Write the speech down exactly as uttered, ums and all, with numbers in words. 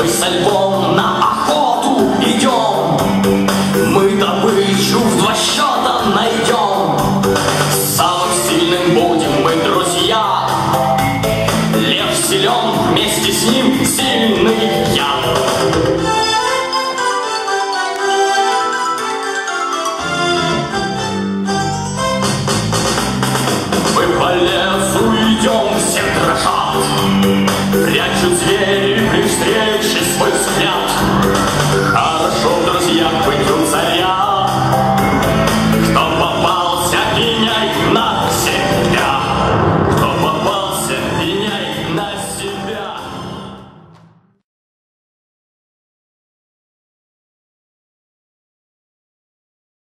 Мы с Львом на охоту идем, мы добычу в два счета найдем. Самым сильным будем мы друзья, лев силен, вместе с ним сильный я. Мы по лесу идем, все дрожат, прячут зверя.